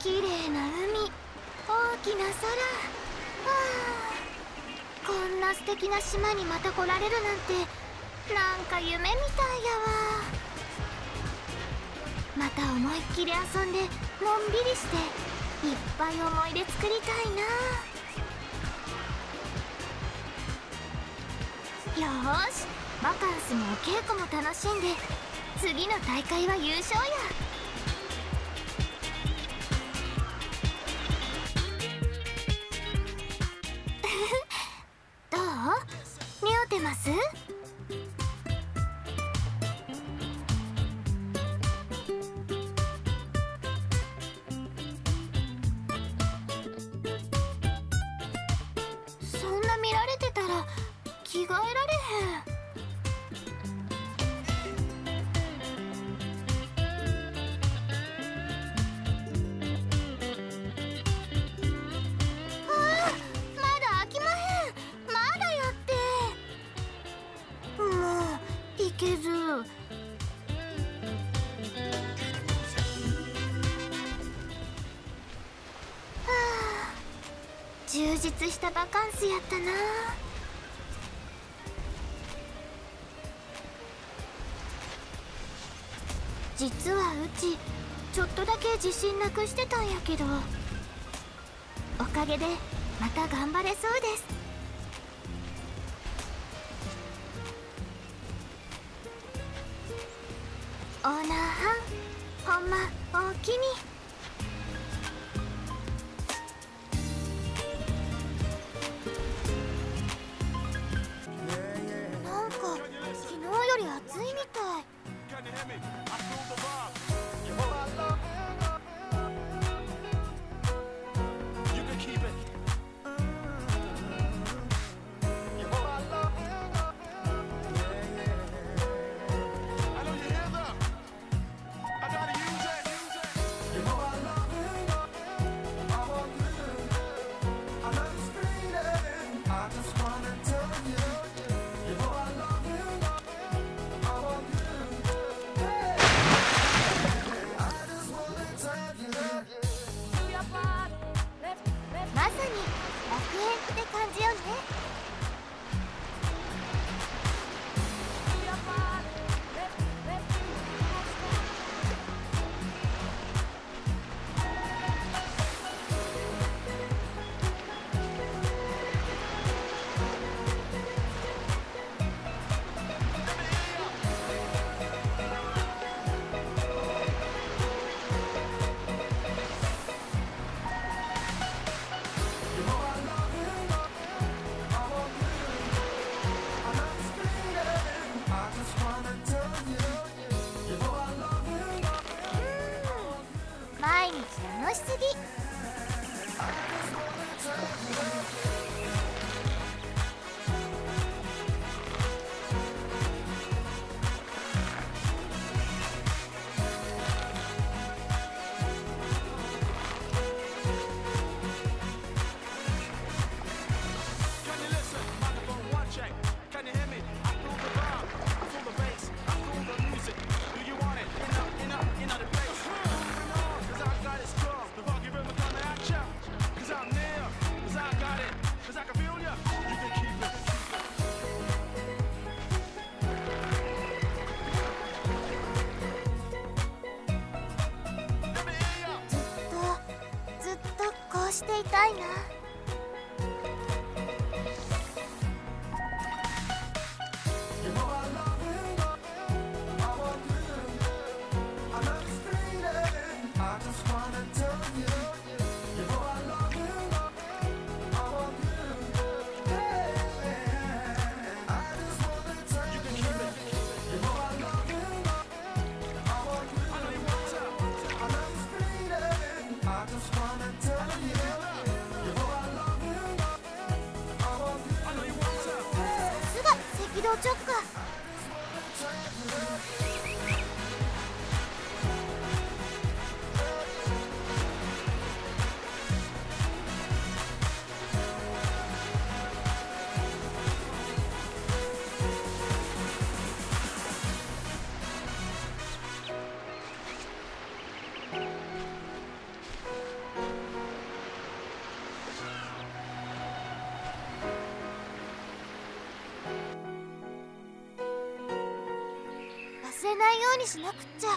綺麗な海、大きな空、はあ、こんな素敵な島にまた来られるなんて、なんか夢みたいやわ。また思いっきり遊んでのんびりして、いっぱい思い出作りたいな。よーし、バカンスもお稽古も楽しんで、次の大会は優勝や。どう？似合うてます？そんな見られてたら着替えられへん。充実したバカンスやったな。実はうちちょっとだけ自信なくしてたんやけど、おかげでまた頑張れそうです。オーナーはん、ほんまおおきに。楽しすぎ。していたいな。ちょっかようにしなくっちゃ。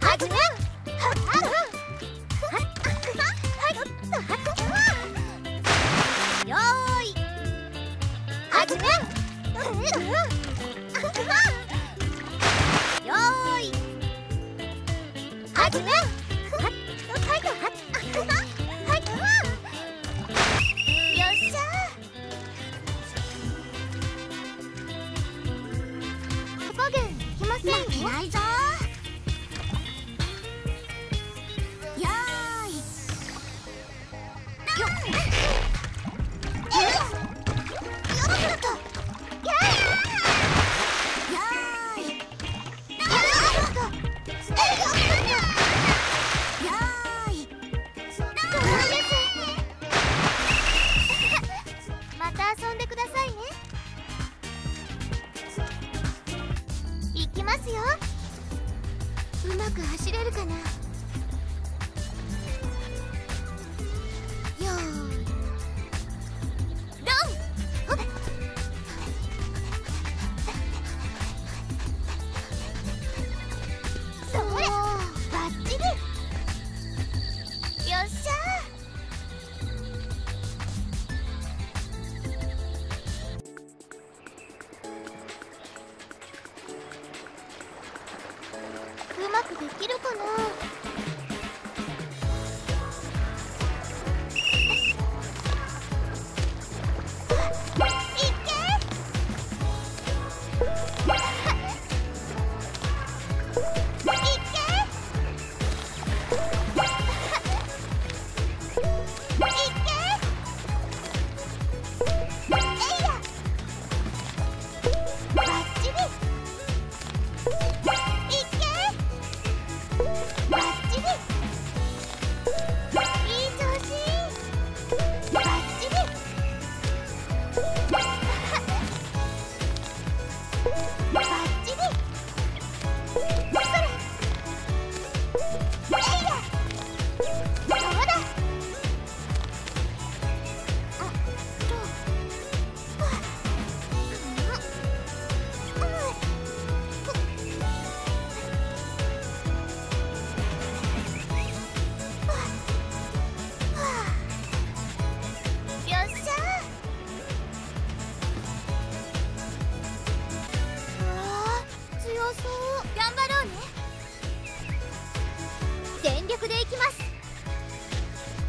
始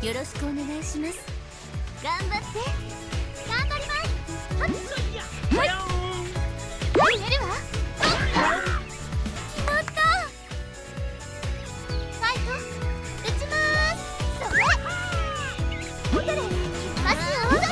よろしくお願いします。頑張って頑張ります。はい、はい、やるわ。決まった。ファイト打ちまーす。それ踊れマジ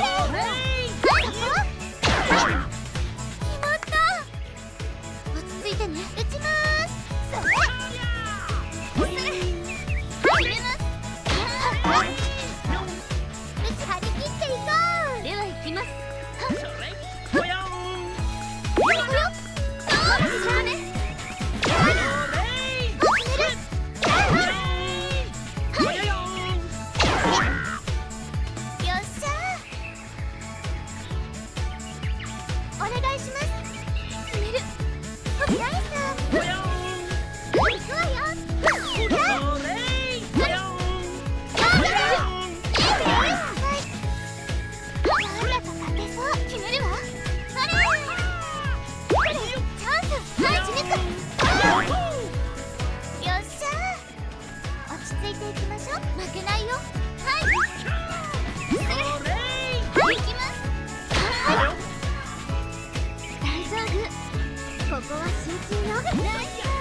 で踊れ。ここは集中よ。